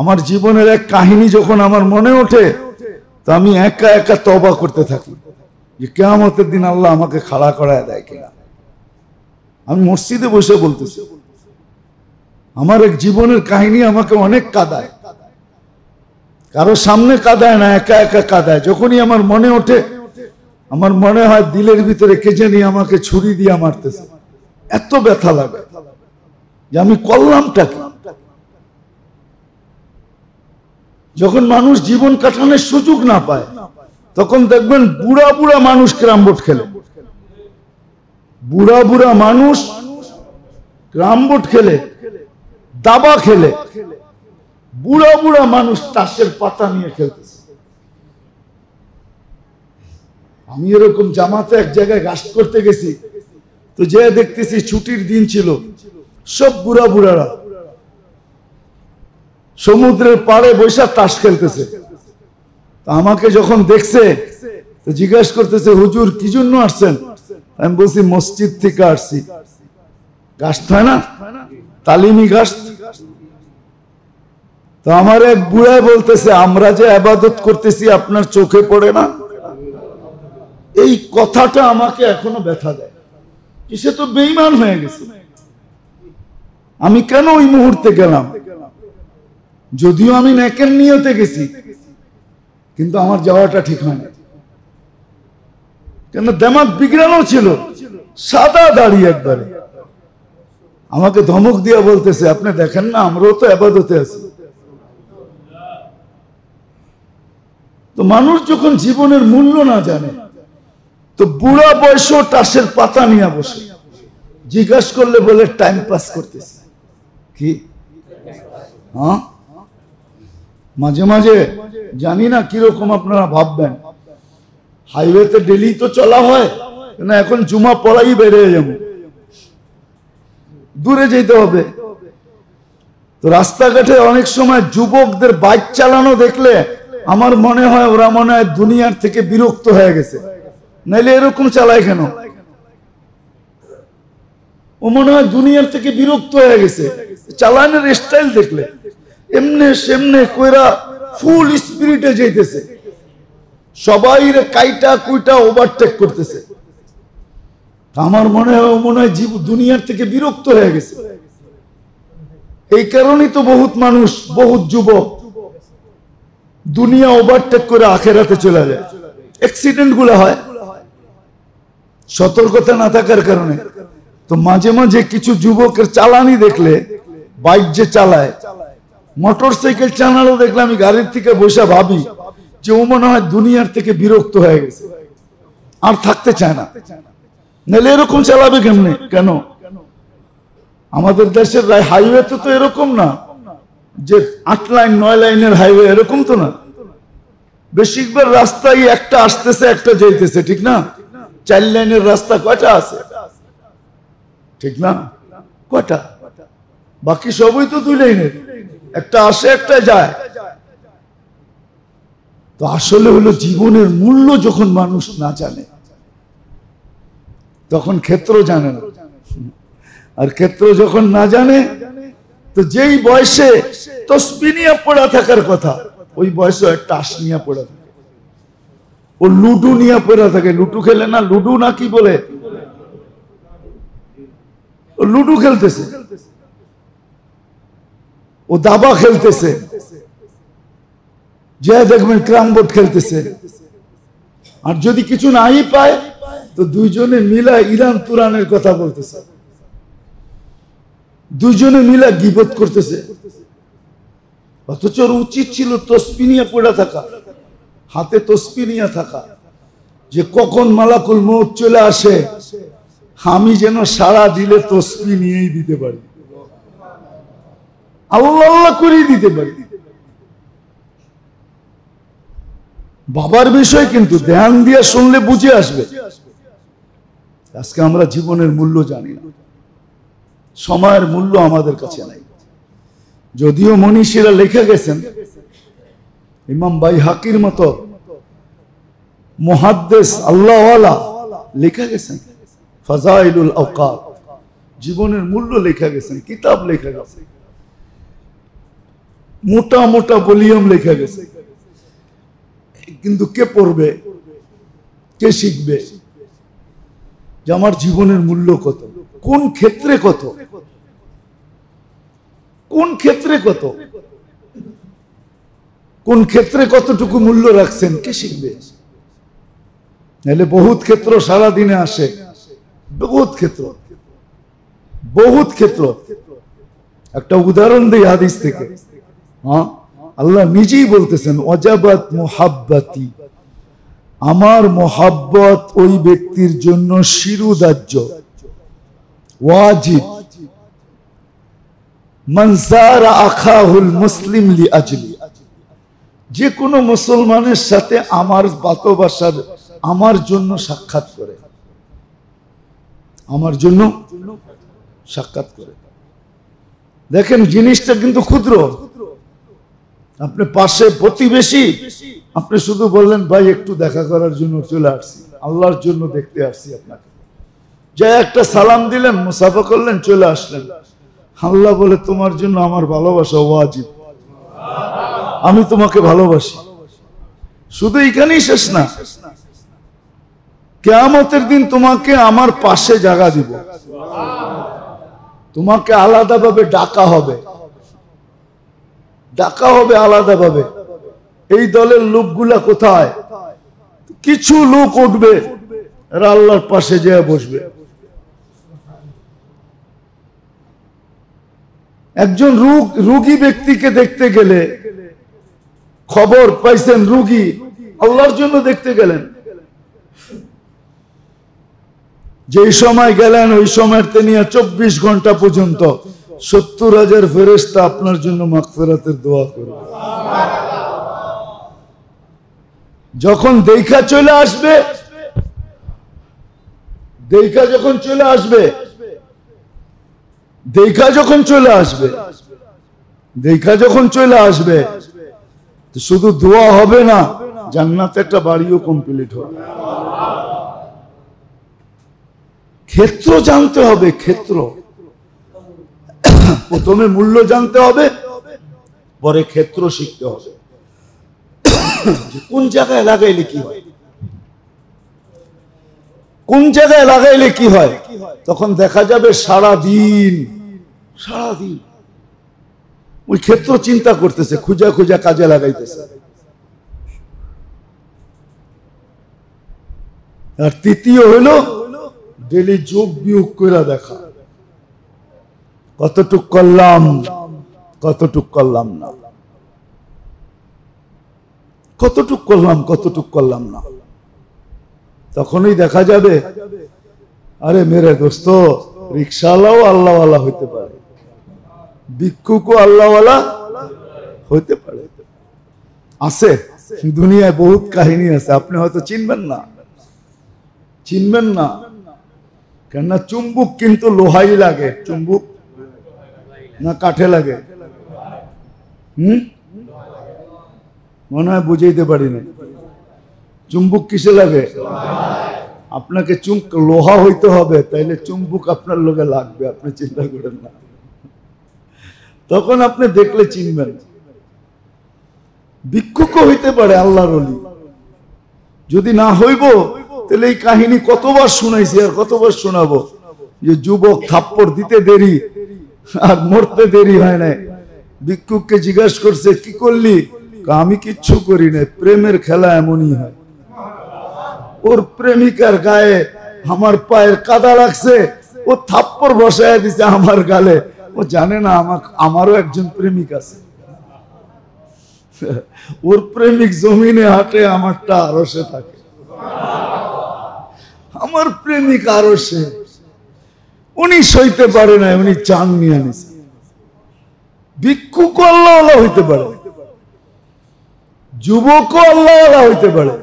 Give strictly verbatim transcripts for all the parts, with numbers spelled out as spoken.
আমার জীবনের এক কাহিনী যখন আমার মনে ওঠে তো আমি একা একা তওবা করতে থাকি যে কিয়ামতের দিন আল্লাহ আমাকে খাড়া করায় দেয় কিনা। আমি মসজিদে বসে বলতেছি আমার এক জীবনের কাহিনী আমাকে অনেক কাঁদায়, কারো সামনে কাঁদায় না, একা একা কাঁদায়। যখনই আমার মনে ওঠে আমার মনে হয় দিলের ভিতরে কে জানি আমাকে ছুরি দিয়ে মারতেছে, এত ব্যথা লাগে যে আমি করলামটা কি। যখন মানুষ জীবন কাটানোর সুযোগ না পায় তখন দেখবেন বুড়া বুড়া মানুষ ক্যারাম বোর্ড খেলে, বুড়া বুড়া মানুষ ক্যারাম বোর্ড খেলে, দাবা খেলে, বুড়া বুড়া মানুষ তাসের পাতা নিয়ে খেলতেছে। আমি এরকম জামাতে এক জায়গায় গাস্ট করতে গেছি তো যে দেখতেছি ছুটির দিন ছিল, সব বুড়া বুড়ারা সমুদ্রের পাড়ে বৈশা তাস খেলতেছে। আমাকে যখন দেখছে তো জিজ্ঞাসা করতেছে হুজুর কি জন্য আসছেন? আমি বলছি মসজিদ থেকে আসছি। গাস্ট হয় না, তালিমি গাস্ট। তো আমার এক বুড়ায় বলতেছে আমরা যে আবাদত করতেছি আপনার চোখে পড়ে না? এই কথাটা আমাকে এখনো ব্যথা দেয়। সে তো বেঈমান হয়ে গেছে, আমি কেন ওই মুহূর্তে গেলাম? যদিও আমি নেকের নিয়তে গেছি কিন্তু আমার যাওয়াটা ঠিক হয়নি, কেন দেমাগ বিগড়ানো ছিল, সাদা দাড়ি একবারে। আমাকে ধমক দিয়ে বলতেছে আপনি দেখেন না আমরাও তো ইবাদতে আছি। তো মানুষ যখন জীবনের মূল্য না জানে তো বুড়া বয়স টাসের পাতা নিয়ে বসে, জিজ্ঞাসা করলে বলে টাইম পাস করতেছে। কি হ্যাঁ, মাঝে মাঝে জানি না কিরকম আপনারা ভাববেন, হাইওয়েতে ডেলি তো চলা হয় না, এখন জুমা পড়াই বেরিয়ে যাব, দূরে যেতে হবে। তো রাস্তাঘাটে অনেক সময় যুবকদের বাইক চালানো দেখলে আমার মনে হয় ওরা মনে হয় দুনিয়ার থেকে বিরক্ত হয়ে গেছে, নাইলে এরকম চালায় কেন? ও মনে হয় দুনিয়ার থেকে বিরক্ত হয়ে গেছে, চালানোর স্টাইল দেখলে এমনে সেমনে কইরা ফুল স্পিরিটে যাইতেছে, সবাই কাইটা কুইটা ওভারটেক করতেছে। আমার মনে হয় মনে হয় জীব দুনিয়ার থেকে বিরক্ত হয়ে গেছে। এই কারণেই তো বহুত মানুষ, বহুত যুবক দুনিয়া ওভারটেক করে আখেরাতে চলে যায়, অ্যাক্সিডেন্ট গুলো হয় সতর্কতা না থাকার কারণে। তো মাঝে মাঝে কিছু যুবকের চালানি দেখলে, বাইক যে চালায়, মোটর সাইকেল চালানো দেখলে আমি গাড়ির থেকে বসে ভাবি যে ও মনে হয় দুনিয়ার থেকে বিরক্ত হয়ে গেছে, আর থাকতে চায় না, নাহলে এরকম চালাবে কেমনে? কেন আমাদের দেশের হাইওয়ে তো এরকম না যে আট লাইন নয় লাইনের হাইওয়ে, এরকম তো না। বেশিরভাগ রাস্তায় একটা আসতেছে একটা যাইতেছে, ঠিক না? চার লাইনের রাস্তা কয়টা আছে, ঠিক না? কয়টা? বাকি সবই তো দুই লাইনের, একটা আসে একটা যায়। তো আসলে হলো জীবনের মূল্য যখন মানুষ না জানে তখন ক্ষেত্র জানে না, আর ক্ষেত্র যখন না জানে তো যেই বয়সে তসবিহ নিয়ে পড়া থাকার কথা ওই বয়সে টাস নিয়ে পড়া থাকে, ও লুডু নিয়ে পড়া থাকে। লুডু খেলে না, লুডু না কি বলে, ও লুডু খেলতেছে, ও দাবা খেলতেছে, যে দেখবেন ক্যারাম বোর্ড খেলতেছে। আর যদি কিছু নাই পায় তো দুইজনে মিলা ইরান তুরানের কথা বলতেছে, দুইজনে মিলা গীবত করতেছে। অথচ উচিত ছিল তসবিহ নিয়ে পড়া থাকা, হাতে তসবিহ নিয়ে থাকা, যে কখন মালাকুল মউত চলে আসে আমি যেন সারা দিলে তসবিহ নিয়েই দিতে পারি, আল্লাহ আল্লাহ করিয়ে দিতে পারি। বাবার বিষয় কিন্তু ধ্যান দিয়ে শুনলে বুঝে আসবে। আজকে আমরা জীবনের মূল্য জানি না, সময়ের মূল্য আমাদের কাছে নাই। যদিও মনীষীরা লিখে গেছেন, ইমাম বাইহাকির মতো মুহাদ্দিস আল্লাহওয়ালা লিখে গেছেন ফাযাইলুল আওকাত, জীবনের মূল্য লিখে গেছেন, কিতাব লিখে গেছেন। मोटा मोटा वॉल्यूम लिखा गेছে কিন্তু কে পড়বে কে শিখবে যে আমার জীবনের মূল্য কত কোন ক্ষেত্রে কত কোন ক্ষেত্রে কত কোন ক্ষেত্রে কতটুকু মূল্য রাখছেন কে শিখবে নালে বহুত ক্ষেত্র সারা দিনে আসে বহুত ক্ষেত্র বহুত ক্ষেত্র একটা উদাহরণ দেই হাদিস থেকে হ্যাঁ আল্লাহ নিজেই বলতেছেন ওয়াজাবাত মুহাব্বতি আমার মুহাব্বত ওই ব্যক্তির জন্য শিরুদার্য ওয়াজিব মান সারা আখাহুল মুসলিম লিআজলি যে কোনো মুসলমানের সাথে আমার ভালোবাসার আমার জন্য সাক্ষাৎ করে আমার জন্য সাক্ষাৎ করে দেখেন জিনিসটা কিন্তু ক্ষুদ্র আপনি পাশে প্রতিবেশী আপনি শুধু বললেন ভাই একটু দেখা করার জন্য চলে আসছি আল্লাহর জন্য দেখতে আসছি আপনাকে যা একটা সালাম দিলেন মুসাফা করলেন চলে আসলেন আল্লাহ বলে তোমার জন্য আমার ভালোবাসা ওয়াজিব আমি তোমাকে ভালোবাসি শুধু এখানেই শেষ না কিয়ামতের দিন তোমাকে আমার পাশে জায়গা দিব তোমাকে আলাদাভাবে ডাকা হবে ডাকা হবে আলাদাভাবে এই দলের লোকগুলা কোথায় কিছু লোক উঠবে এরা আল্লাহর পাশে যেয়ে বসবে একজন রোগী ব্যক্তিকে দেখতে গেলে খবর পাইছেন রোগী আল্লাহর জন্য দেখতে গেলেন যে সময় গেলেন ওই সময়ের নিয়ে চব্বিশ ঘন্টা পর্যন্ত সত্তর হাজার ফেরেশতা আপনার জন্য মাগফিরাতের দোয়া করবে যখন দেখা চলে আসবে দেখা যখন চলে আসবে দেখা যখন চলে আসবে দেখা যখন চলে আসবে শুধু দোয়া হবে না জান্নাতে একটা বাড়িও কমপ্লিট হবে ক্ষেত্র জানতে হবে ক্ষেত্র প্রথমে মূল্য জানতে হবে পরে ক্ষেত্র শিখতে হবে কোন জায়গায় লাগাইলে কি হয় কোন জায়গায় লাগাইলে কি হয় তখন দেখা যাবে সারা দিন সারা দিন ওই ক্ষেত্র চিন্তা করতেছে খুঁজা খুঁজা কাজে লাগাইতেছে আর তৃতীয় হলো ডেলি যোগ বিয়োগ করে দেখা কতটুক করলাম কতটুক করলাম না কতটুক করলাম কতটুক করলাম না তখনই দেখা যাবে আরে মেরে দোস্ত রিক্সাওয়ালাও আল্লাহওয়ালা হইতে পারে ভিক্ষুকও আল্লাহওয়ালা হইতে পারে আছে দুনিয়ায় বহুত কাহিনী আছে আপনি হয়তো চিনবেন না চিনবেন না কেননা চুম্বুক কিন্তু লোহাই লাগে চুম্বুক না কাঠে লাগে হম মনে হয় বুঝাইতে পারি না চুম্বুক কিসে লাগে আপনাকে চুম্ব লোহা হইতে হবে তাইলে চুম্বুক আপনার লোকে লাগবে আপনি চিন্তা করেন না তখন আপনি দেখলে চিনবেন ভিক্ষুক হইতে পারে আল্লাহর ওলি যদি না হইব তাহলে এই কাহিনী কতবার শুনাইছি আর কতবার শোনাবো যে যুবক থাপ্পড় দিতে দেরি আর মরতে দেরি হয় না ভিক্ষুককে জিজ্ঞাসা করছে কি করলি আমি কিচ্ছু করি না প্রেমের খেলা এমনই হয় ওর প্রেমিকার গায়ে আমার পায়ের কাদা লাগছে ও থাপ্পড় বসায় দিছে আমার গালে ও জানে না আমার আমারও একজন প্রেমিক আছে ওর প্রেমিক জমিনে হাঁটে আমারটা আরশে থাকে আমার প্রেমিক আরশে উনি সইতে পারে না উনি চান নিয়ে নিছে ভিক্ষুক আল্লাহওয়ালা হইতে পারে যুবক আল্লাহওয়ালা হইতে পারে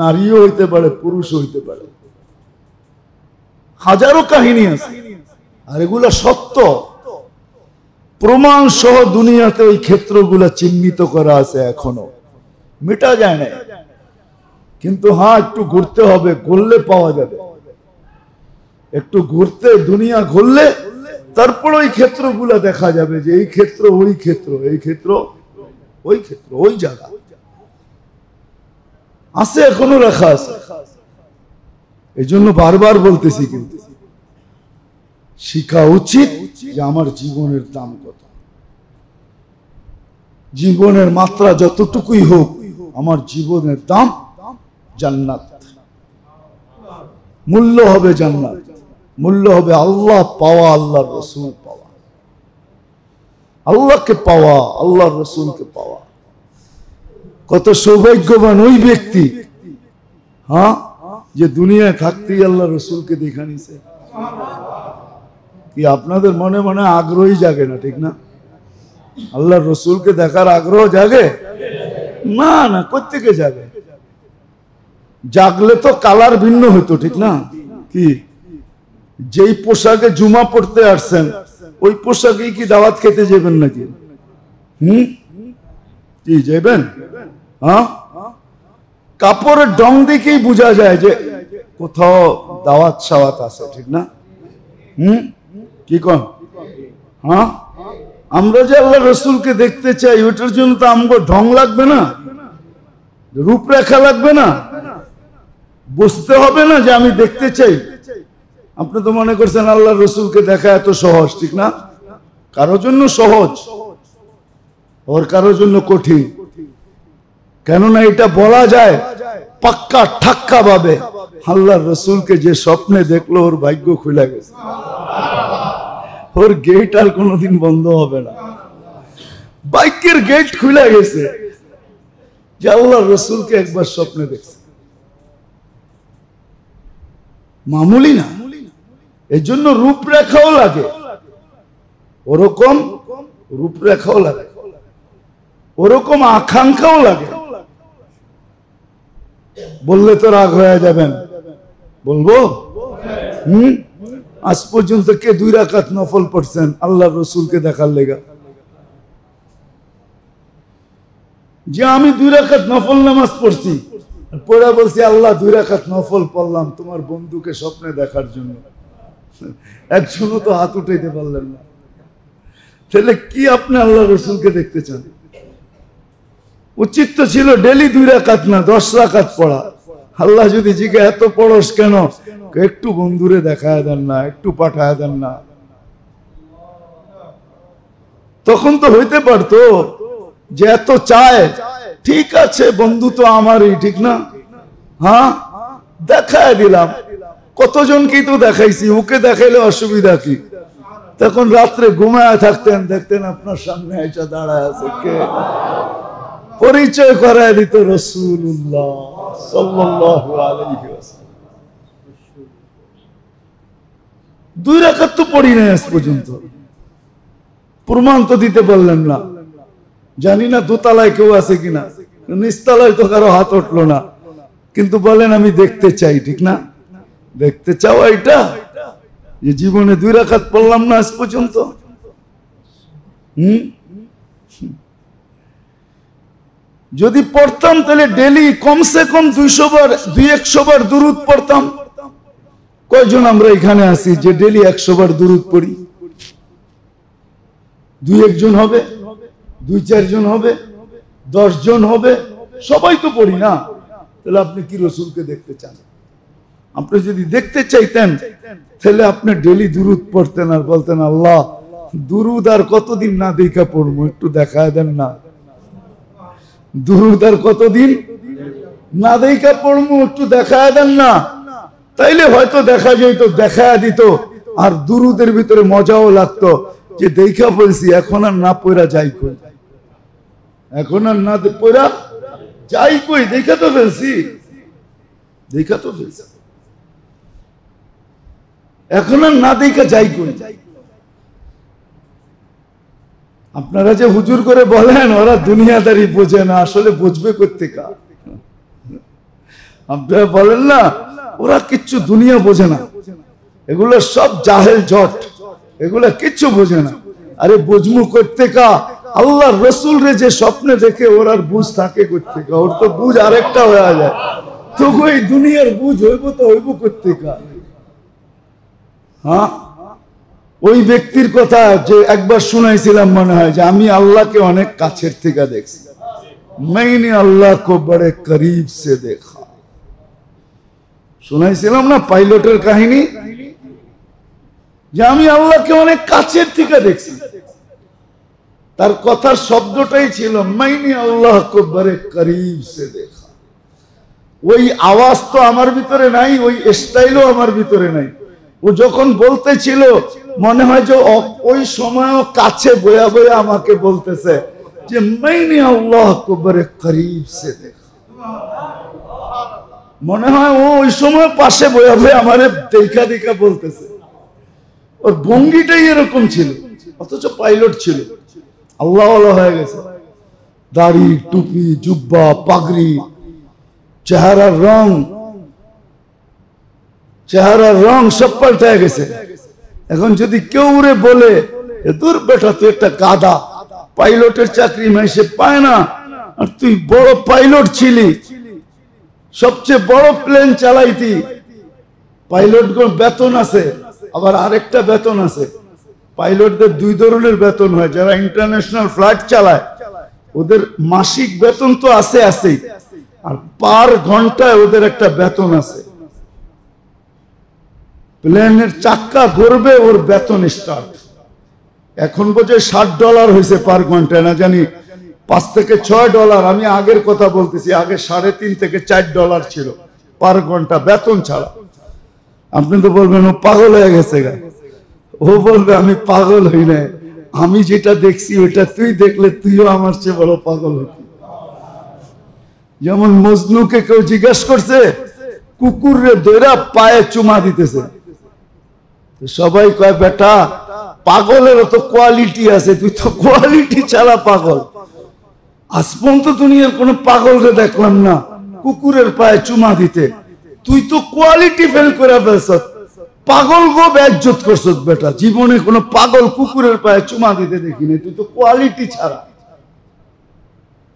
নারীও হইতে পারে পুরুষ হইতে পারে হাজারো কাহিনী আছে আর এগুলা সত্য প্রমাণ সহ দুনিয়াতে ওই ক্ষেত্রগুলা চিহ্নিত করা আছে এখনো মেটা যায় না কিন্তু হ্যাঁ একটু ঘুরতে হবে ঘুরলে পাওয়া যাবে একটু ঘুরতে দুনিয়া ঘুরলে তারপর ওই ক্ষেত্রগুলো দেখা যাবে যে এই ক্ষেত্র ওই ক্ষেত্র এই ক্ষেত্র ওই ক্ষেত্র ওই জায়গা আছে, এখনো রাখা আছে। এই জন্য বারবার বলতেছি কিন্তু শিখা উচিত যে আমার জীবনের দাম কত, জীবনের মাত্রা যতটুকুই হোক আমার জীবনের দাম জান্নাত, মূল্য হবে জান্নাত, মূল্য হবে আল্লাহ পাওয়া, আল্লাহর রসুল পাওয়া, আল্লাহকে পাওয়া, আল্লাহর রসুলকে পাওয়া। কত সৌভাগ্যবান ওই ব্যক্তি হ্যাঁ যে দুনিয়ায় থাকতেই আল্লাহ রসুলকে দেখা নিছে। কি আপনাদের মনে মনে আগ্রহই জাগে না, ঠিক না? আল্লাহ রসুলকে দেখার আগ্রহ জাগে না, না কোত্থেকে জাগে? জাগলে তো কালার ভিন্ন হইতো, ঠিক না? কি যেই পোশাকে জুমা পড়তে আসছেন ওই পোশাকে কি দাওয়াত খেতে যাবেন নাকি? হম কি যাবেন? হ্যাঁ, কাপড়ের ডং দিকেই বোঝা যায় যে কোথাও দাওয়াত সাওয়াত আছে, ঠিক না? হম কি কন? হ্যাঁ, আমরা যে আল্লাহ রসুলকে দেখতে চাই ওটার জন্য তো আমগো ঢং লাগবে না, রূপরেখা লাগবে না, বুঝতে হবে না যে আমি দেখতে চাই। আপনি তো মনে করছেন আল্লাহ রসুলকে দেখা এত সহজ, ঠিক না? কারো জন্য সহজ, ওর কারো জন্য কঠিন। কেননা এটা বলা যায় পাক্কা ঠাক্কা ভাবে আল্লাহ রসুলকে যে স্বপ্নে দেখলো ওর ভাগ্য খুলে গেছে, ওর গেট আর কোনোদিন বন্ধ হবে না, বাইকের গেট খুলে গেছে যে আল্লাহ রসুলকে একবার স্বপ্নে দেখছে। মামুলি না, এর জন্য রূপরেখাও লাগে, ওরকম রূপরেখাও লাগে, ওরকম আকাঙ্ক্ষাও লাগে। বললে তো রাগ হয়ে যাবেন, বলবো? হম আজ পর্যন্ত কে দুই রাকাত নফল পড়ছেন আল্লাহ রসুলকে দেখার লেগা? যে আমি দুই রাকাত নফল নামাজ পড়ছি, পড়া বলছি আল্লাহ দুই রাকাত নফল পড়লাম তোমার বন্ধুকে স্বপ্নে দেখার জন্য, একজনও তো হাত উঠাইতে পারলেন না। তাহলে কি আপনি আল্লাহ রসুলকে দেখতে চান? উচিত তো ছিল ডেলি দুই রাকাত না দশ রাকাত পড়া। আল্লাহ যদি জিজ্ঞে এত পড়স কেন, একটু বন্ধুরে দেখায় দেন না, একটু পাঠায় দেন না, তখন তো হইতে পারতো যে এত চায়, ঠিক আছে বন্ধু তো আমারই, ঠিক না? হ্যাঁ দেখায় দিলাম, কতজনকেই তো দেখাইছি, ওকে দেখাইলে অসুবিধা কি? তখন রাত্রে ঘুমায় থাকতেন, দেখতেন আপনার সামনে এসে দাঁড়ায় আছে কে, পরিচয় করায় দিত রাসূলুল্লাহ সাল্লাল্লাহু আলাইহি ওয়াসাল্লাম। দুই রাকাত তো পড়ি নাই আজ পর্যন্ত, প্রমাণ তো দিতে পারলেন না। জানি না দোতলায় কেউ আছে কিনা, নিচতলায় তো কারো হাত উঠলো না, কিন্তু বলেন আমি দেখতে চাই, ঠিক না? দেখতে চাও এটা যে জীবনে দুই রাকাত পড়লাম না আজ পর্যন্ত। হম যদি পড়তাম তাহলে ডেলি কমসে কম দুইশো বার দুই একশো বার দুরুদ পড়তাম। কয়জন আমরা এখানে আছি যে ডেলি একশো বার দুরুদ পড়ি? দুই একজন হবে, দুই চারজন হবে, দশ জন হবে, সবাই তো পড়ি না। তাহলে আপনি কি রসুলকে দেখতে চান? আপনি যদি দেখতে চাইতেন তাহলে আপনি ডেলি দুরুদ পড়তেন আর বলতেন আল্লাহ দুরুদ আর কতদিন না দেখা পড়বো, একটু দেখায় দেন না, দুরুদ আর কতদিন না দেখা পড়বো, একটু দেখায় দেন না। তাইলে হয়তো দেখা যেত, দেখায় দিত, আর দুরুদের ভিতরে মজাও লাগতো যে দেখা বলছি এখন আর না পড়া যাই কই, এখন আর না পড়া যাই কই, দেখা তো ফেলছি, দেখা তো ফেলছি, এখন আর না দেখা যাই কই। আপনারা যে হুজুর করে বলেন ওরা দুনিয়াদারি বোঝে না, আসলে বুঝবে কোত্থেকে? আপনারা বলেন না ওরা কিচ্ছু দুনিয়া বোঝে না, এগুলো সব জাহেল জট, এগুলা কিচ্ছু বোঝে না। আরে বুঝমু কোত্থেকে? আল্লাহ রসুল রে যে স্বপ্নে দেখে ওর আর বুঝ থাকে কোত্থেকে? ওর তো বুঝ আরেকটা হয়ে যায়, তবু এই দুনিয়ার বুঝ হইব তো হইব কোত্থেকে? হ্যাঁ ওই ব্যক্তির কথা যে একবার শুনাইছিলাম মনে হয় যে আমি আল্লাহকে অনেক কাছের থেকে দেখছি, মাইনে আল্লাহ কো বড়ে করিব সে দেখা। শুনাইছিলাম না পাইলটের কাহিনী, যে আমি আল্লাহকে অনেক কাছের থেকে দেখছি, তার কথার শব্দটাই ছিল মাইনে আল্লাহ কো বড়ে করিব সে দেখা। ওই আওয়াজ তো আমার ভিতরে নাই, ওই স্টাইলও আমার ভিতরে নাই। ও যখন বলতেছিল মনে হয় যে ওই সময় কাছে বয়া বয়া আমাকে বলতেছে যে মাইনে আল্লাহ কো বড়ে করিব সে দেখা। মনে হয় ও ওই সময় পাশে বয়া বয়া আমারে দেখা দেখা বলতেছে, ওর ভঙ্গিটাই এরকম ছিল। অথচ পাইলট ছিল, আল্লাহ আল্লাহ হয়ে গেছে, দাড়ি টুপি জুব্বা পাগড়ি, চেহারার রং চেহারার রং সব পাল্টে গেছে। এখন যদি কেউ রে বলে দূর বেটা তুই একটা গাদা, পাইলটের চাকরি মাইসে পায় না, আর তুই বড় পাইলট ছিলি, সবচেয়ে বড় প্লেন চালাইতি, পাইলট গুলো বেতন আছে, আবার আরেকটা বেতন আছে। পাইলটদের দুই ধরনের বেতন হয়, যারা ইন্টারন্যাশনাল ফ্লাইট চালায় ওদের মাসিক বেতন তো আছে আছে, আর পার ঘন্টায় ওদের একটা বেতন আছে। প্লেনের চাক্কা ঘুরবে ওর বেতন স্টার্ট। এখন বোঝে ষাট ডলার হয়েছে পার ঘন্টায়, না জানি পাঁচ থেকে ছয় ডলার, আমি আগের কথা বলতেছি, আগে সাড়ে তিন থেকে চার ডলার ছিল পার ঘন্টা বেতন ছাড়া। আপনি তো বলবেন ও পাগল হয়ে গেছে গা, ও বলবে আমি পাগল হই না, আমি যেটা দেখছি ওটা তুই দেখলে তুইও আমার চেয়ে বড় পাগল হতি। যেমন মজনুকে কেউ জিজ্ঞাসা করছে কুকুরে দৈরা পায়ে চুমা দিতেছে, সবাই কয় বেটা পাগলেরও তো কোয়ালিটি আছে, তুই তো কোয়ালিটি ছাড়া পাগল। আসপন্ত দুনিয়ার কোন পাগলকে দেখলাম না কুকুরের পায়ে চুমা দিতে, তুই তো কোয়ালিটি ফেল করে ফেলছ, পাগল গো বেজ্জত করছ বেটা, জীবনে কোনো পাগল কুকুরের পায়ে চুমা দিতে দেখিনি, তুই তো কোয়ালিটি ছাড়া।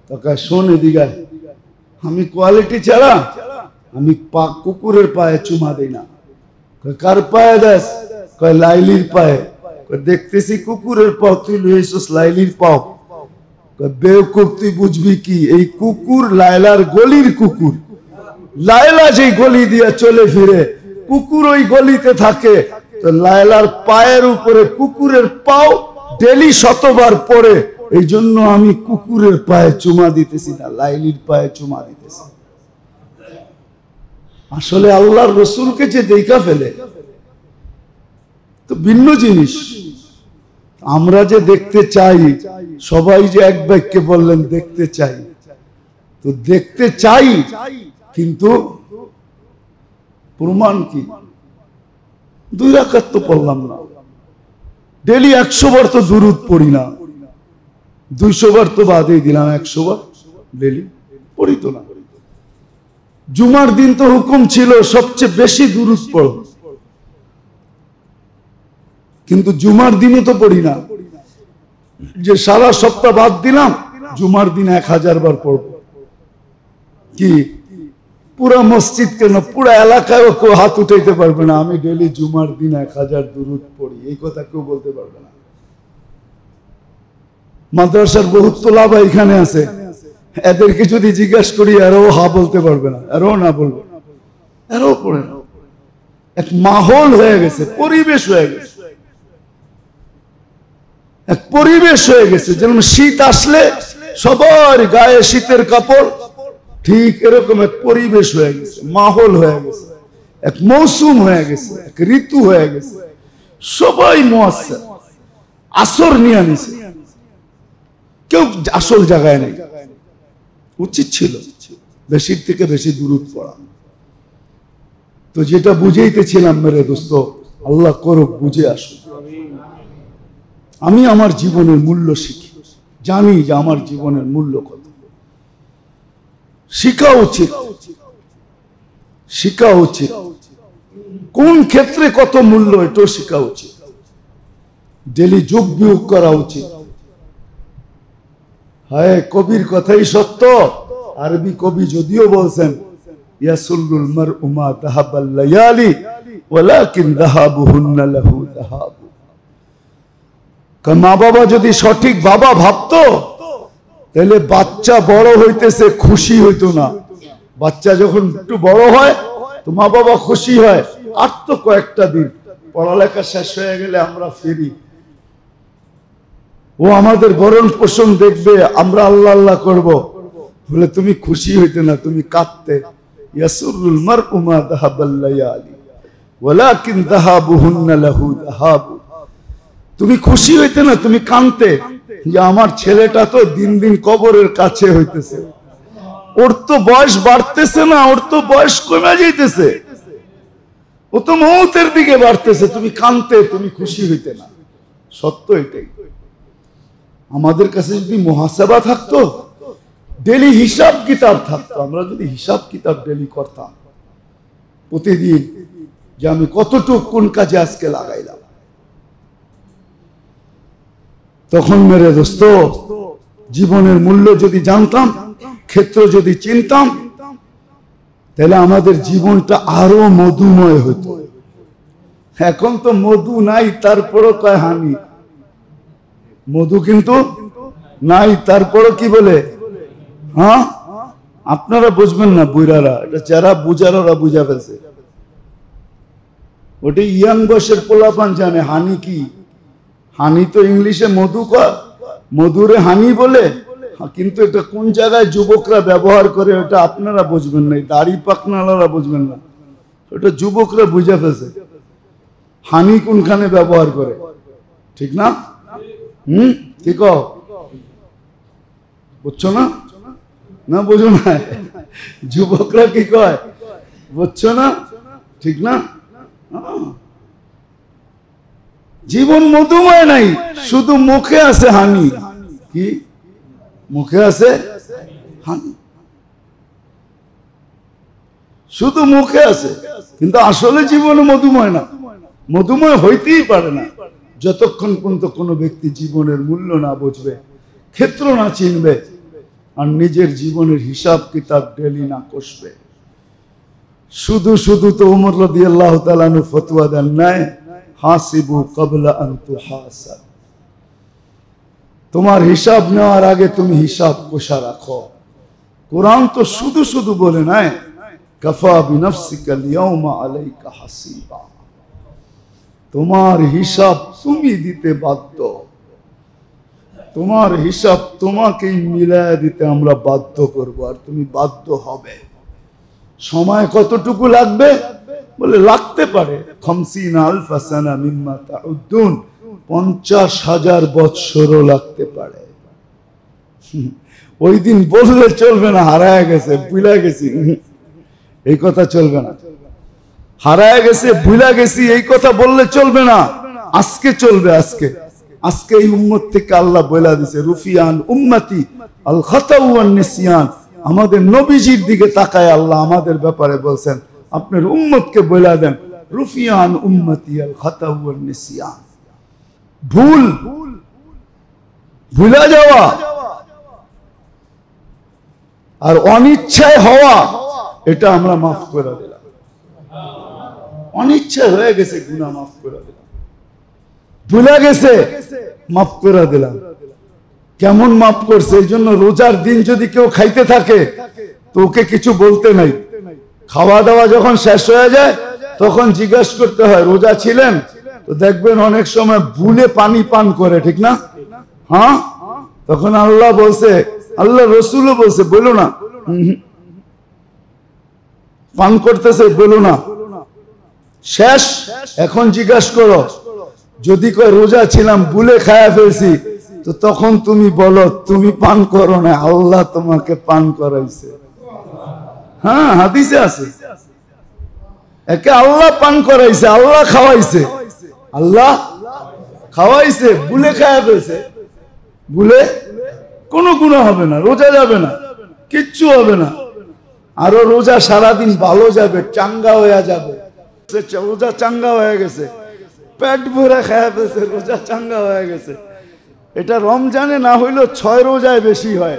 তোকে শোন এদিকে, আমি কোয়ালিটি ছাড়া, আমি কুকুরের পায়ে চুমা দিই না। কার পায়ে দেস? কয় লাইলির পায়ে। দেখতেছি কুকুরের পাও তুই লইছিস, লাইলির পাও। কয় বেকুব তুই বুঝবি কি, এই কুকুর লাইলার গলির কুকুর, লাইলা যে গলি দিয়ে চলে ফিরে কুকুর ওই গলিতে থাকে, তো লাইলার পায়ের উপরে কুকুরের পাও ডেলি শতবার পরে, এই জন্য আমি কুকুরের পায়ে চুমা দিতেছি না, লাইলির পায়ে চুমা দিতেছি। আসলে আল্লাহর রসুলকে যে দেখা ফেলে তো ভিন্ন জিনিস, আমরা যে দেখতে চাই, সবাই যে এক বাক্যে বললেন দেখতে চাই, তো দেখতে চাই কিন্তু প্রমাণ কি? দুই রাকাত তো পড়লাম না, ডেলি একশো বার তো দুরুদ পড়ি না, দুইশো বার তো বাদে দিলাম, একশো বার ডেলি পড়ি তো না। জুমার দিন তো হুকুম ছিল সবচেয়ে বেশি দুরুদ পড়ো, কিন্তু জুমার দিনে তো পড়ি না, যে সারা সপ্তাহ বাদ দিলাম জুমার দিন এক হাজার বার পড়ব। কি পুরা মসজিদ কেন পুরা এলাকায় কেউ হাত উঠাইতে পারবে না আমি ডেলি জুমার দিন এক হাজার দুরুদ পড়ি, এই কথা কেউ বলতে পারবে না। মাদ্রাসার বহুত তোলাবা এখানে আছে, এদেরকে যদি জিজ্ঞাসা করি আরো হা বলতে পারবে না, আরো না বলবো, আরো পড়ে না। এক মাহল হয়ে গেছে, পরিবেশ হয়ে গেছে, এক পরিবেশ হয়ে গেছে, যেমন শীত আসলে সবার গায়ে শীতের কাপড়, ঠিক এরকম এক পরিবেশ হয়ে গেছে, মাহল হয়ে গেছে, এক মৌসুম হয়ে গেছে, এক ঋতু হয়ে গেছে, সবাই মুয়াসসা আসর নিয়ে নিছে, কেউ আসল জায়গায় নেই। উচিত ছিল বেশির থেকে বেশি দুরুদ পড়া। তো যেটা বুঝাইতেছিলাম মেরে দোস্ত, আল্লাহ করুক বুঝে আসুক। আমি আমার জীবনের মূল্য শিখি, জানি যে আমার জীবনের মূল্য কত, শিখা উচিত, শিখা উচিত কোন ক্ষেত্রে কত মূল্য, এটাও শিখা উচিত। ডেলি যোগ বিয়োগ করা উচিত। হ্যাঁ, কবির কথাই সত্য, আরবি কবি যদিও বলছেন ইয়াসুলুল মারউ মা দাহাবাল লায়ালি ওয়ালাকিন দাহাবুহুন্না লাহু দাহাবু, মা বাবা যদি সঠিক বাবা ভাবত তাহলে বাচ্চা বড় হইতেছে খুশি হইতো না। বাচ্চা যখন একটু বড় হয় তো মা বাবা খুশি হয়, আর তো কয়েকটা দিন পড়ালেখা শেষ হয়ে গেলে আমরা ফিরি, ও আমাদের ভরণ পোষণ দেখবে, আমরা আল্লাহ আল্লাহ করব। বলে তুমি খুশি হইতে না, তুমি কাঁদতে। ইয়াসুরুল মারউ মা দাহাবাল লায়ালি ওয়ালাকিন দাহাবুহুন্না লাহু দাহাব। তুমি খুশি হইতে না, তুমি কাঁদতে যে আমার ছেলেটা তো দিন দিন কবরের কাছে হইতেছে, ওর তো বয়স বাড়তেছে না, ওর তো বয়স কমে যাইতেছে, ও তো মৌতের দিকে বাড়তেছে। তুমি কাঁদতে, তুমি খুশি হইতে না। সত্য এটাই। আমাদের কাছে যদি মুহাসাবা থাকতো, ডেলি হিসাব কিতাব থাকতো, আমরা যদি হিসাব কিতাব ডেলি করতাম প্রতিদিন, যে আমি কতটুকু কোন কাজে আজকে লাগাইলাম, তখন মেরে দোস্ত জীবনের মূল্য যদি জানতাম, ক্ষেত্র যদি চিনতাম, তাহলে আমাদের জীবনটা আরো মধুময় হতো। এখন তো মধু নাই, তারপরও কয় হানি। মধু কিন্তু নাই, তারপরও কি বলে, হ্যাঁ আপনারা বুঝবেন না, বুইরারা, এটা যারা বুঝার ওরা বুঝা ফেলছে। ওটি ইয়াং বয়সের পোলাপান জানে হানি কি। হানি তো ইংলিশে মধু কয়, মধুরে হানি বলে, কিন্তু এটা কোন জায়গায় যুবকরা ব্যবহার করে ওটা আপনারা বুঝবেন না, দাড়ি পাকনালারা বুঝবেন না, ওটা যুবকরা বুঝা ফেলছে হানি কোনখানে ব্যবহার করে, ঠিক না? হম ঠিক, বুঝছো না? না বুঝো না, যুবকরা কি কয় বুঝছো না, ঠিক না? জীবন মধুময় নাই, শুধু মুখে আছে হানি। কি মুখে আছে হানি, শুধু মুখে আছে, কিন্তু আসলে জীবন মধুময় না, মধুময় হইতেই পারে না যতক্ষণ পর্যন্ত কোনো ব্যক্তি জীবনের মূল্য না বুঝবে, ক্ষেত্র না চিনবে, আর নিজের জীবনের হিসাব কিতাব ডেলি না কষবে। শুধু শুধু তো ওমর রাদিয়াল্লাহু তাআলা নু ফতোয়া দেন নাই, হাসিবু ক্বাবলা আন তুহাসাব, তোমার হিসাব নেওয়ার আগে তুমি হিসাব কষা রাখো। কোরআন তো শুধু শুধু বলে নাই, কাফা বিনাফসিকা লিয়াউমা আলাইকা হাসিবা, তোমার হিসাব তুমি দিতে বাধ্য, তোমার হিসাব তোমাকেই মিলায় দিতে আমরা বাধ্য করব, আর তুমি বাধ্য হবে। সময় কতটুকু লাগবে বলে, লাগতে পারে পঞ্চাশ হাজার বৎসরও লাগতে পারে। ওই দিন বললে চলবে না, হারায় গেছে ভুলা গেছি এই কথা চলবে না, হারায় গেছে ভুলা গেছি এই কথা বললে চলবে না। আজকে চলবে, আজকে আজকে এই উম্মত থেকে আল্লাহ বলা দিছে, রুফিয়ান উম্মতি আল খাতাউ ওয়ান নিসিয়ান। আমাদের নবীজির দিকে তাকায় আল্লাহ আমাদের ব্যাপারে বলছেন, আপনার উম্মতকে বলা দেন, রুফিয়ান উম্মতি আল খাতাউ ওয়ান নিসিয়ান, ভুল ভুলা যাওয়া আর অনিচ্ছায় হওয়া, এটা আমরা মাফ করে দিলাম। অনিচ্ছা হয়ে গেছে গুনাহ মাফ করে দিলাম, ভুলে গেছে মাফ করে দিলাম। কেমন মাফ করছে? এই জন্য রোজার দিন যদি কেউ খাইতে থাকে তো ওকে কিছু বলতে নাই, খাওয়া দাওয়া যখন শেষ হয়ে যায় তখন জিজ্ঞাসা করতে হয় রোজা ছিলেন তো? দেখবেন অনেক সময় ভুলে পানি পান করে, ঠিক না? হ্যাঁ, তখন আল্লাহ বলছে, আল্লাহ রসুলও বলছে, বলো না পান করতেছে, বলো না শেষ, এখন জিজ্ঞাসা করো। যদি কয় রোজা ছিলাম ভুলে খায়া ফেলছি, তো তখন তুমি বলো তুমি পান করো না, আল্লাহ তোমাকে পান করাইছে। হ্যাঁ, হাদিসে আছে, একে আল্লাহ পান করাইছে, আল্লাহ খাওয়াইছে, আল্লাহ খাওয়াইছে, ভুলে খায়া ফেলছে, ভুলে কোনো গুনাহ হবে না, রোজা যাবে না, কিচ্ছু হবে না, আরো রোজা সারাদিন ভালো যাবে, চাঙ্গা হয়ে যাবে। রোজা চাঙ্গা হয়ে গেছে, পেট ভরে খায়া ফেলছে, রোজা চাঙ্গা হয়ে গেছে। এটা রমজানে না হইলেও ছয় রোজায় বেশি হয়,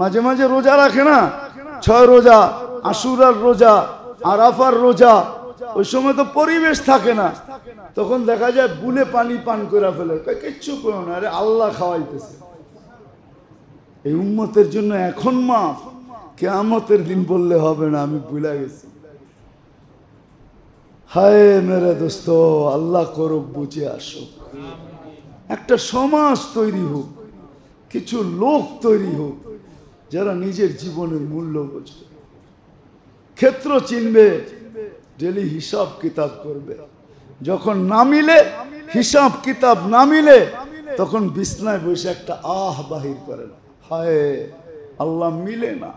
মাঝে মাঝে রোজা রাখে না, ছয় রোজা, আশুরার রোজা, আরাফার রোজা, ওই সময় তো পরিবেশ থাকে না, তখন দেখা যায় বুলে পানি পান করে ফেলে, কিচ্ছু করো না, আরে আল্লাহ খাওয়াইতেছে। এই উম্মতের জন্য এখন মাফ, কিয়ামতের দিন বললে হবে না আমি ভুলে গেছি। হায় মেরে দোস্ত, আল্লাহ করুক বুঝে আসুক, একটা সমাজ তৈরি হোক, কিছু লোক তৈরি হোক যারা নিজের জীবনের মূল্য বোঝে, ক্ষেত্র চিনবে, ডেলি হিসাব কিতাব করবে, যখন না মিলে হিসাব কিতাব না মিলে তখন বিছনায় বসে একটা আহ বাহির করেন, হায় আল্লাহ মিলে না,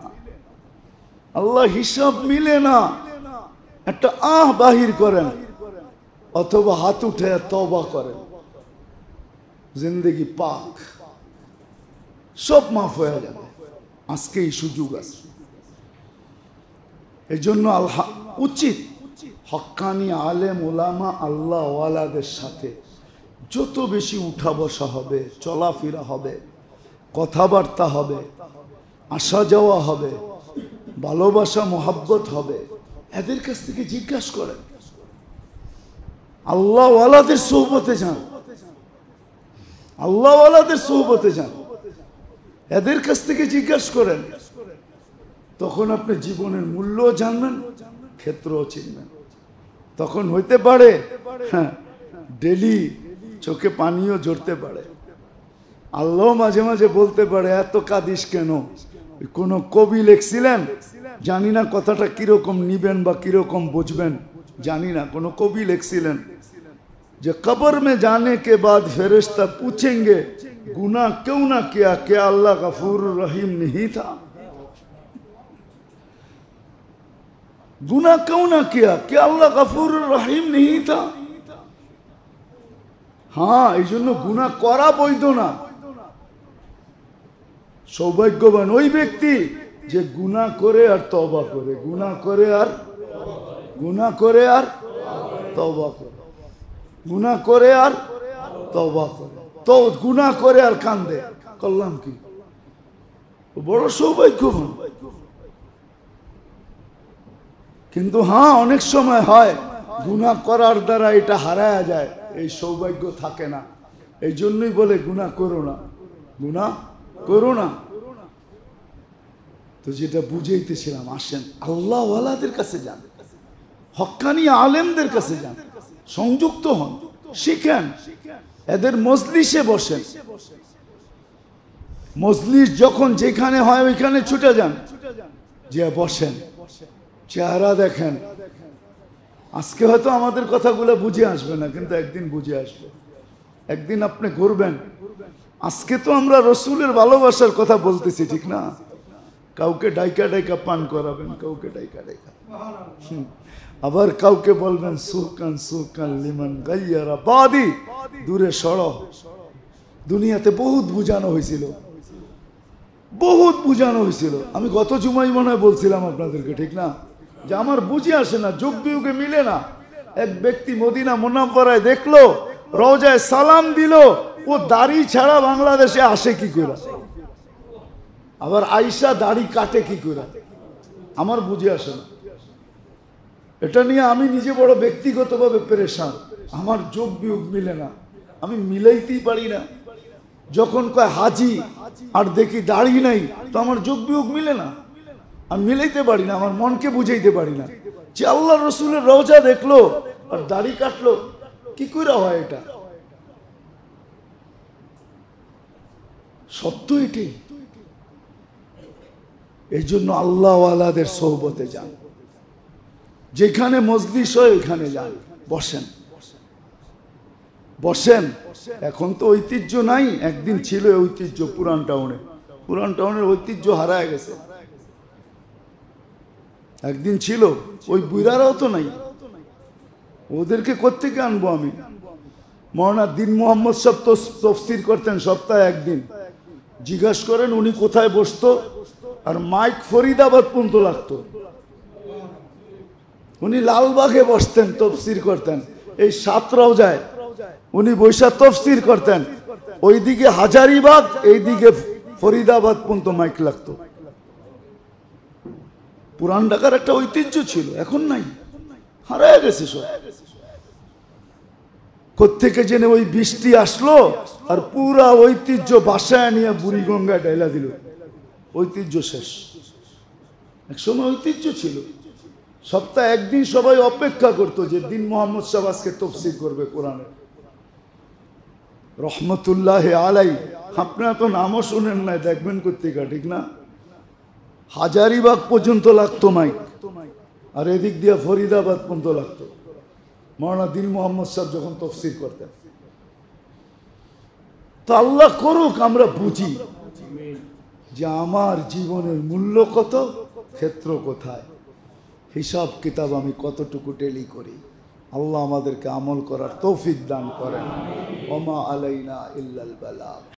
আল্লাহ হিসাব মিলে না, একটা আহ বাহির করেন, অথবা হাত উঠে তওবা করেন, জিন্দগি পাক, সব মাফ হয়ে যাবে। আজকে এই সুযোগ আছে, এই জন্য আল্লাহ উচিত হক্কানি আলেম ওলামা আল্লাহ ওয়ালাদের সাথে যত বেশি উঠা বসা হবে, চলাফেরা হবে, কথাবার্তা হবে, আসা যাওয়া হবে, ভালোবাসা মোহাব্বত হবে, এদের কাছ থেকে জিজ্ঞাসা করেন, আল্লাহ ওয়ালাদের সোহবতে যান, আল্লাহ ওয়ালাদের সোহবতে যান, এদের কাছ থেকে জিজ্ঞাসা করেন, তখন আপনি জীবনের মূল্য জানবেন, ক্ষেত্রও চিনবেন। তখন হইতে পারে হ্যাঁ ডেলি চোখে পানিও ঝরতে পারে, আল্লাহ মাঝে মাঝে বলতে পারে এত কাঁদিস কেন। কোনো কবি লেখছিলেন, জানি না কথাটা কিরকম নিবেন বা কিরকম বুঝবেন জানি না, কোনো কবি লেখছিলেন যে কবর মে জানে কে বাদ ফেরেশতা পুছেঙ্গে গুনাহ কেউ না কিয়া কে আল্লাহ গফুর রহিম নেহি থা, গুনাহ কেউ না কিয়া কে আল্লাহ গফুর রহিম নেহি থা। হ্যাঁ, এই জন্য গুনাহ করা বৈধ না। সৌভাগ্যবান ওই ব্যক্তি যে গুনাহ করে আর তওবা করে, গুনাহ করে আর গুনাহ করে আর তওবা করে, গুনাহ করে আর তওবা করে, তো গুনাহ করে আর কান্দে, করলাম কি, বড় সৌভাগ্যবান। কিন্তু হ্যাঁ, অনেক সময় হয় গুনাহ করার দ্বারা এটা হারায়া যায়, এই সৌভাগ্য থাকে না। এই জন্যই বলে গুনাহ করো না, গুনাহ করো না। তো যেটা বুঝাইতেছিলাম, আসেন আল্লাহ ওয়ালাদের কাছে যান, হক্কানি আলেমদের কাছে যান, সংযুক্ত হন, শিখেন, এদের মজলিসে বসেন, মজলিস যখন যেখানে হয় ওইখানে ছুটে যান, যে বসেন, চেহারা দেখেন। আজকে হয়তো আমাদের কথাগুলো বুঝে আসবে না, কিন্তু একদিন বুঝে আসবে, একদিন আপনি ঘুরবেন। আজকে তো আমরা রসুলের ভালোবাসার কথা বলতেছি, ঠিক না? কাউকে ডাইকা ডাইকা পান করাবেন, কাউকে ডাইকা ডাইকা, আবার কাউকে বলবেন সুকান সুকান লিমান গাইয়ারা বাদি, দূরে সরো। দুনিয়াতে বহুত বুঝানো হয়েছিল, বহুত বুঝানো হয়েছিল। আমি গত জুমায় মনে হয় বলছিলাম আপনাদেরকে, ঠিক না, যে আমার বুঝে আসে না, যোগ বিয়োগে মিলে না। এক ব্যক্তি মদিনা মুনাফরায় দেখলো, রওজায় সালাম দিল, ও দাড়ি ছাড়া বাংলাদেশে আসে কি করে, আবার আয়েশা দাড়ি কাটে কি করে, আমার বুঝে আসে না। এটা নিয়ে আমি নিজে বড় ব্যক্তিগতভাবে পেরেশান, আমার যোগ বিয়োগ মিলে না, আমি মিলাইতেই পারি না। যখন কয় হাজি আর দেখি দাড়ি নাই, তো আমার যোগ বিয়োগ মিলে না, আমি মিলাইতে পারি না, আমার মনকে বুঝাইতে পারি না যে আল্লাহ রসুলের রওজা দেখলো আর দাড়ি কাটলো, কি করে হয় এটা? সত্য এটাই। এই জন্য আল্লাহওয়ালাদের সোহবতে যান, যেখানে মজলিস হয় ওইখানে যান, বসেন, বসেন। এখন তো ঐতিহ্য নাই, একদিন ছিল ঐতিহ্য পুরান টাউনে, পুরান টাউনের ঐতিহ্য হারায় গেছে। একদিন ছিল, ওই বুইরারাও তো নাই, ওদেরকে কোত্থেকে আনবো আমি? মওলানা দীন মোহাম্মদ সাহেব তো তাফসীর করতেন সপ্তাহে একদিন, জিজ্ঞাস করেন উনি কোথায় বসতো, আর মাইক ফরিদাবাদ পর্যন্ত লাগতো। উনি লালবাগে বসতেন, তাফসীর করতেন, এই সাত রওজায় উনি বৈশা তাফসীর করতেন, ওইদিকে হাজারীবাগ, এইদিকে ফরিদাবাদ পর্যন্ত মাইক লাগতো। পুরান ঢাকার একটা ঐতিহ্য ছিল, এখন নাই। হারায় গেছে সব। কোত্থেকে জেনে ওই বৃষ্টি আসলো আর পুরা ঐতিহ্য বাসায় নিয়ে বুড়িগঙ্গায় ডাইলা দিল। ঐতিহ্য শেষ। এক সময় ঐতিহ্য ছিল, সপ্তাহে একদিন সবাই অপেক্ষা করতো যে দিন মোহাম্মদ সাহেব আজকে তাফসীর করবে কোরআনে। রহমতুল্লাহ আলাই, আপনারা তো নামও শুনেন না, দেখবেন কোত্থেকে, ঠিক না? হাজারিবাগ পর্যন্ত লাগতো মাইক, আর এদিক দিয়ে ফরিদাবাদ পর্যন্ত লাগতো। মৌলানা দিন মোহাম্মদ সাহেব যখন তাফসীর করতেন, তো আল্লাহ করুক আমরা বুঝি যে আমার জীবনের মূল্য কত, ক্ষেত্র কোথায়, হিসাব কিতাব আমি কতটুকু টেলি করি। আল্লাহ আমাদেরকে আমল করার তৌফিক দান করেন। ওমা আলাইনা ইল্লাল বালাগ।